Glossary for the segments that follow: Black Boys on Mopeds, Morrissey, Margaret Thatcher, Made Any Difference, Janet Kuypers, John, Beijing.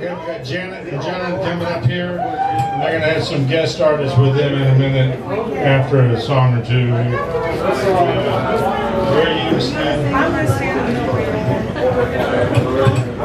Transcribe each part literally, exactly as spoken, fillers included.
We've got Janet and John coming up here. They're going to have some guest artists with them in a minute after a song or two. Where are you standing? I'm going to stand over here.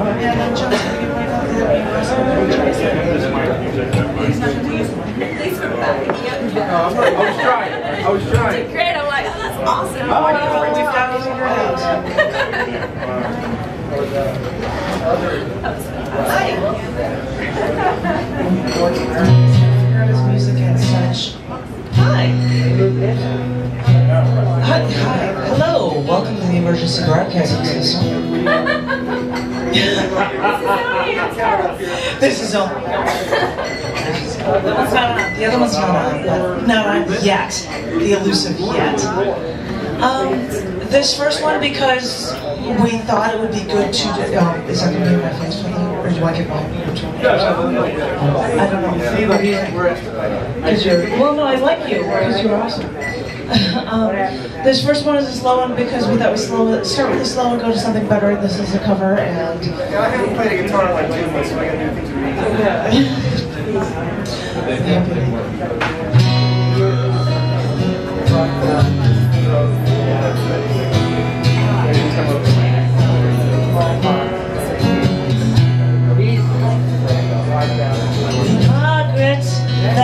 And then John's going to be right over there. He's not going to use one. Thanks for backing me up. I was trying. I was trying. You did great. I'm like, oh, that's awesome. Oh, oh, we've got it over your house. Hi. Music and such. Hi. Hi. Hi. Hello. Welcome to the emergency broadcasting system. This is all. This is all. The one's not on. The other one's not on. But not on yet. The elusive yet. Um, this first one because we thought it would be good to. Oh, is that going to be my face for you? Or do I get my one? I don't know. What do you think? Because you're. Well, no, I like you because you're awesome. um, this first one is a slow one because we thought we slow start with a slow and go to something better. This is a cover and. Yeah, I haven't played a guitar in like two months, so I gotta do things with Margaret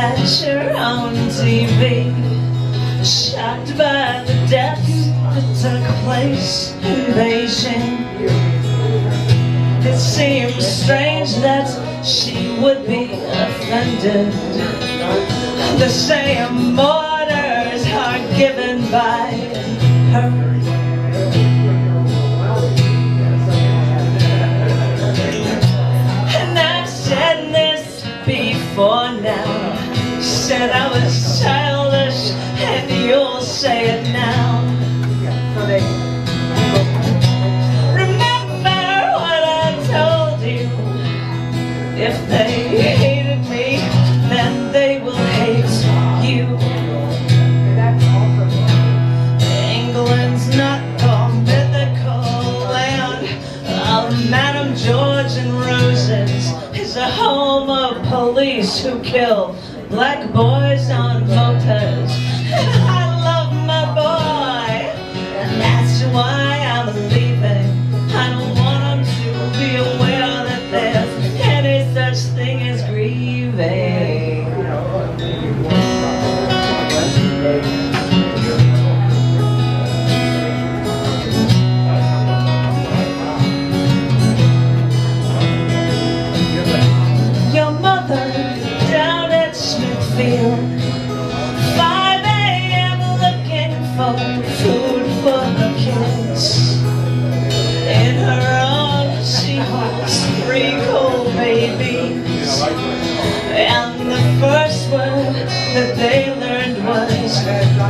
Thatcher on T V. Shocked by the deaths that took place in Beijing, it seems strange that she would be offended. The same orders are given by her. And I've said this before now. Said I was childish and you'll say it now. Remember what I told you. If they hated me, then they will hate you. England's not the mythical land of Madame George and Roses. It's a home of police who kill black boys on mopeds. And I love my boy, and that's why I'm leaving. I don't want him to be aware that there's any such thing as grieving. Your mother down at Smithfield, five A M looking for food for her kids. In her arms she holds three cold babies, and the first word that they learned was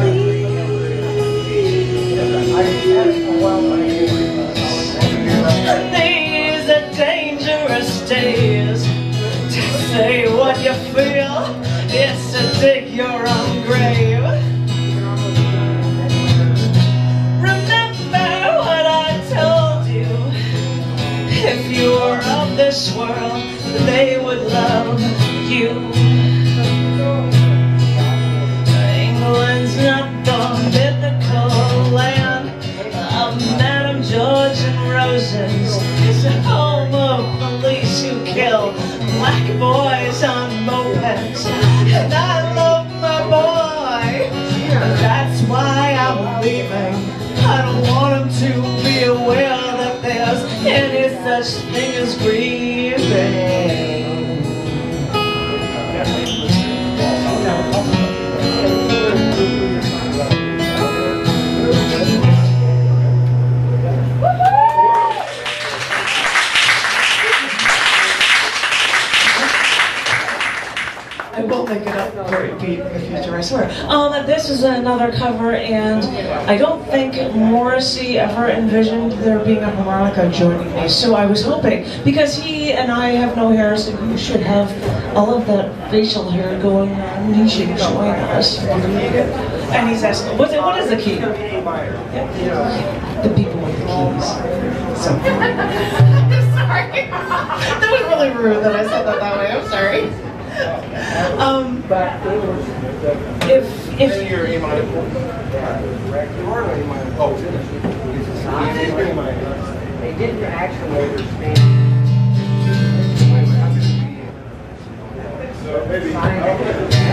please. These are dangerous days. Say what you feel, it's to dig your own grave. Remember what I told you. If you were of this world, they would love you. England's not the mythical land of Madame George and Roses. It's a home of police who kill black boys on mopeds. And I love my boy, and that's why I'm leaving. I don't want him to be aware that there's any such thing as grieving. Make it up for a beat in the future, I swear. Um, this is another cover, and I don't think Morrissey ever envisioned there being a harmonica joining me, so I was hoping, because he and I have no hair, so you should have all of that facial hair going on, and he should join us. And he's asking, what, what is the key? Yeah. The people with the keys. So. I'm sorry. That was really rude that I said that that way. I'm sorry. Um, if if you're in my oh, they didn't actually understand. So maybe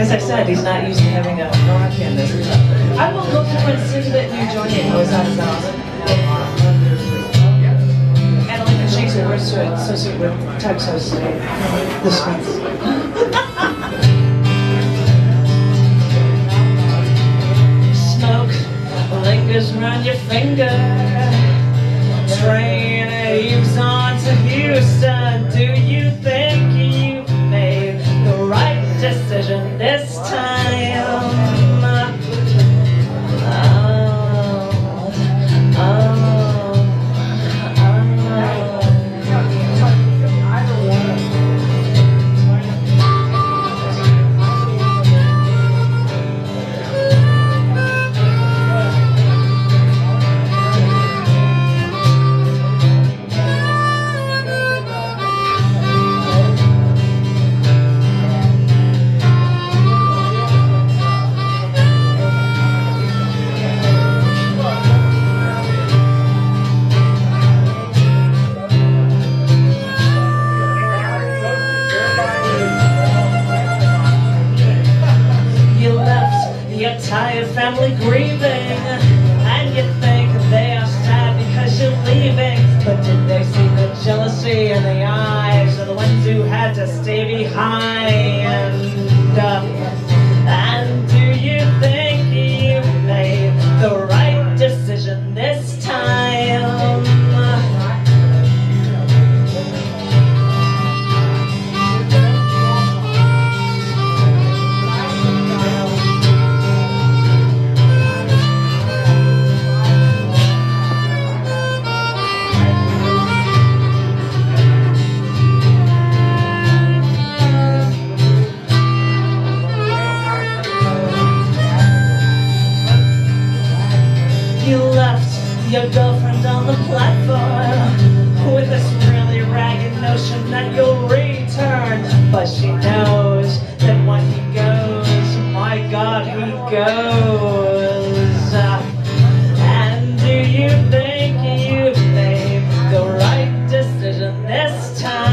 as I said, he's not used to having a rock in this. I will look for and see that new Johnny goes on his own. And like the Shakespeare words to associate with types of this one. Smoke lingers round your finger. Train heaves on to Houston. Do you think you've made the right decision this time? Family grieving, and you think they are sad because you're leaving. But did they see the jealousy in the eyes of the ones who had to stay behind? And do you think you made the right decision this time? Your girlfriend on the platform with this really ragged notion that you'll return, but she knows that when he goes, my God, he goes. And do you think you've made the right decision this time?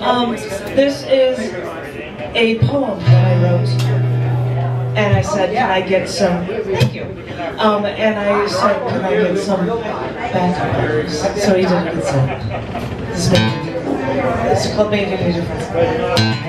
Um, this is a poem that I wrote, and I said, can I get some, thank you, um, and I said, can I get some back, so he didn't get some. This is, this is called Making a Difference.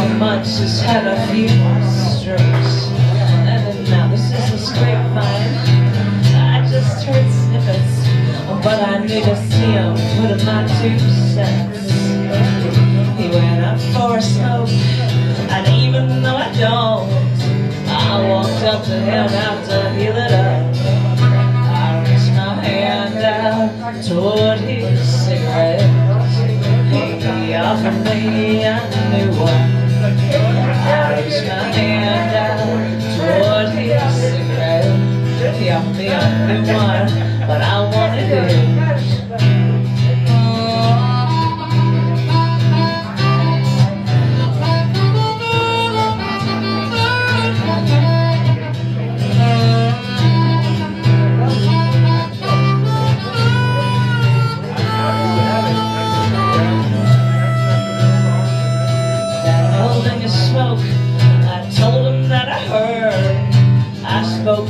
few months, she's had a few strokes. And now this is a straight line. I just heard snippets, but I knew to see him put in my two cents. He went up for a smoke, and even though I don't, I walked up to him after he lit up. I reached my hand out toward his cigarette. He offered me a new one. I reached my hand out toward his cigarette. He offered me a new one, but I wanted it.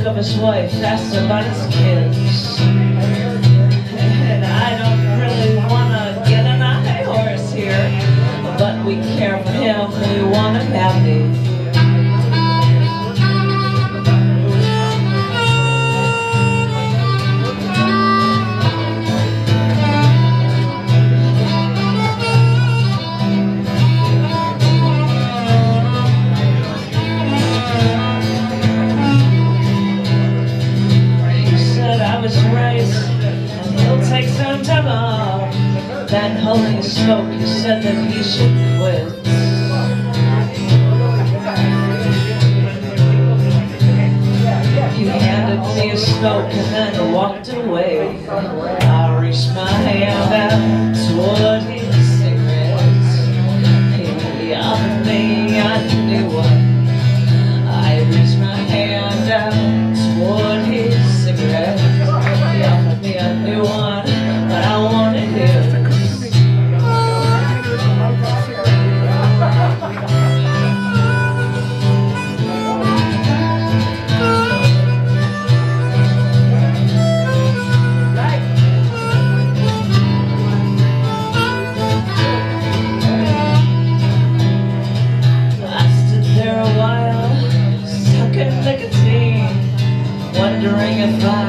Of his wife, asked about his kids, and I don't really want to get on a high horse here, but we care for him, we want him happy. Then holding his smoke, he said that he should quit. He handed me his smoke and then walked away. I reached my hand out toward his cigarette. He offered me a new one. I reached my hand out toward his cigarette. He offered me a new one, but I wanted him. If I